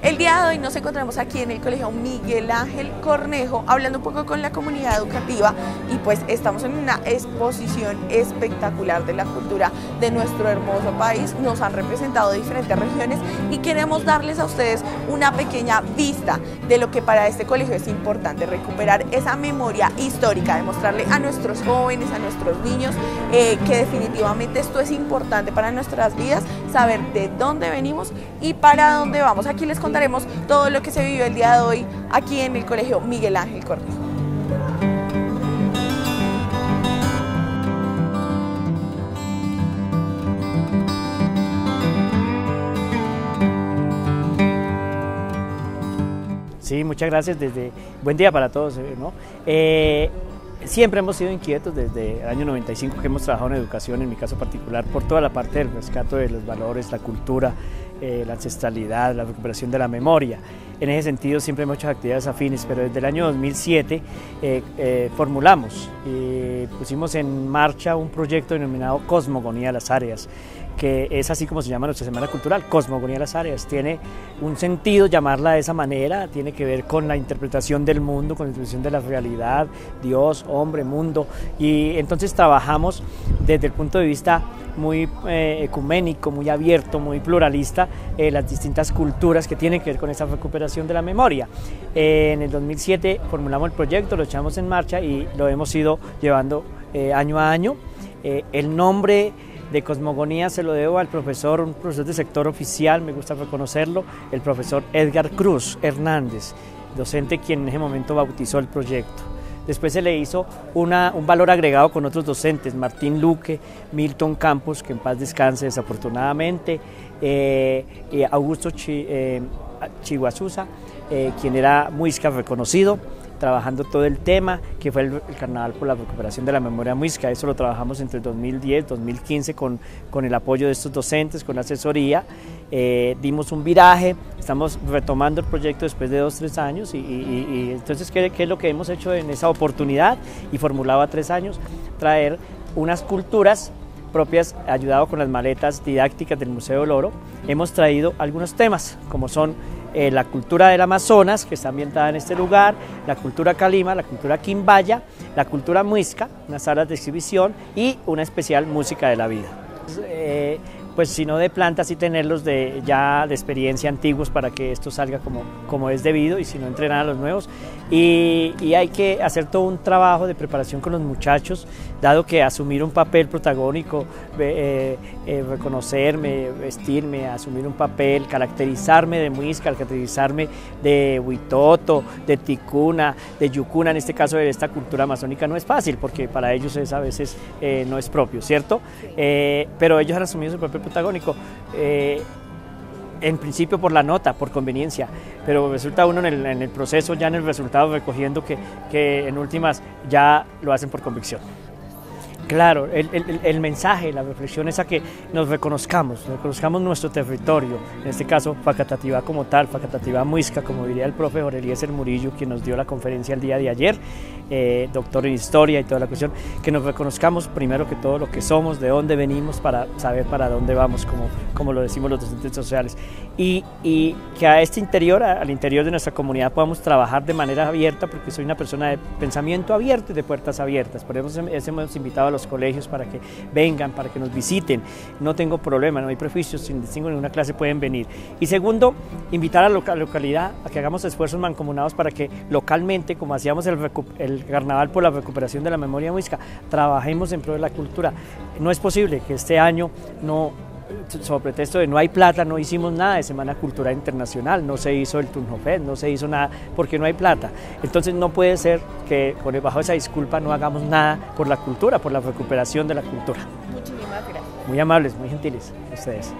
El día de hoy nos encontramos aquí en el Colegio Miguel Ángel Cornejo hablando un poco con la comunidad educativa y pues estamos en una exposición espectacular de la cultura de nuestro hermoso país. Nos han representado diferentes regiones y queremos darles a ustedes una pequeña vista de lo que para este colegio es importante recuperar, esa memoria histórica, demostrarle a nuestros jóvenes, a nuestros niños que definitivamente esto es importante para nuestras vidas, saber de dónde venimos y para dónde vamos. Aquí les contaremos todo lo que se vivió el día de hoy aquí en el Colegio Miguel Ángel Cornejo. Sí, muchas gracias. Buen día para todos, ¿no? Siempre hemos sido inquietos desde el año 95 que hemos trabajado en educación, en mi caso particular, por toda la parte del rescate de los valores, la cultura, la ancestralidad, la recuperación de la memoria. En ese sentido siempre hemos hecho actividades afines, pero desde el año 2007 formulamos y pusimos en marcha un proyecto denominado Cosmogonía de las áreas, que es así como se llama nuestra Semana Cultural, Cosmogonía de las áreas. Tiene un sentido llamarla de esa manera, tiene que ver con la interpretación del mundo, con la interpretación de la realidad, Dios, hombre, mundo, y entonces trabajamos desde el punto de vista muy ecuménico, muy abierto, muy pluralista, las distintas culturas que tienen que ver con esa recuperación de la memoria. En el 2007 formulamos el proyecto, lo echamos en marcha y lo hemos ido llevando año a año. El nombre de Cosmogonía se lo debo al profesor, un profesor de sector oficial, me gusta reconocerlo, el profesor Edgar Cruz Hernández, docente quien en ese momento bautizó el proyecto. Después se le hizo un valor agregado con otros docentes, Martín Luque, Milton Campos, que en paz descanse desafortunadamente, Augusto Chiguasusa, quien era muisca reconocido, trabajando todo el tema que fue el Carnaval por la recuperación de la memoria muisca. Eso lo trabajamos entre 2010 y 2015 con el apoyo de estos docentes, con la asesoría. Dimos un viraje, estamos retomando el proyecto después de 2 o 3 años y entonces ¿qué es lo que hemos hecho en esa oportunidad? Y formulaba 3 años traer unas culturas propias, ayudado con las maletas didácticas del Museo del Oro. Hemos traído algunos temas como son la cultura del Amazonas, que está ambientada en este lugar, la cultura calima, la cultura quimbaya, la cultura muisca, unas salas de exhibición y una especial música de la vida. Pues si no de plantas y tenerlos ya de experiencia antiguos para que esto salga como es debido y si no entrenar a los nuevos. Y hay que hacer todo un trabajo de preparación con los muchachos, dado que asumir un papel protagónico, reconocerme, vestirme, asumir un papel, caracterizarme de muisca, caracterizarme de huitoto, de ticuna, de yucuna, en este caso de esta cultura amazónica no es fácil porque para ellos es a veces no es propio, ¿cierto? Pero ellos han asumido su papel protagónico, en principio por la nota, por conveniencia, pero resulta uno en el proceso, ya en el resultado recogiendo que en últimas ya lo hacen por convicción. Claro, el mensaje, la reflexión es a que nos reconozcamos nuestro territorio, en este caso Facatativá como tal, Facatativá muisca, como diría el profe Jorge Eliezer Murillo, quien nos dio la conferencia el día de ayer, doctor en historia y toda la cuestión, que nos reconozcamos primero que todo lo que somos, de dónde venimos para saber para dónde vamos, como lo decimos los docentes sociales, y que a este interior, al interior de nuestra comunidad podamos trabajar de manera abierta, porque soy una persona de pensamiento abierto y de puertas abiertas, por eso hemos invitado a los colegios para que vengan, para que nos visiten, no tengo problema, no hay prejuicios, sin distingo ninguna clase pueden venir. Y segundo, invitar a la localidad a que hagamos esfuerzos mancomunados para que localmente, como hacíamos el Carnaval por la recuperación de la memoria muisca, trabajemos en pro de la cultura. No es posible que este año sobre pretexto de no hay plata, no hicimos nada de Semana Cultural Internacional, no se hizo el Turnhofest, no se hizo nada porque no hay plata. Entonces no puede ser que bajo esa disculpa no hagamos nada por la cultura, por la recuperación de la cultura. Muchísimas gracias. Muy amables, muy gentiles ustedes.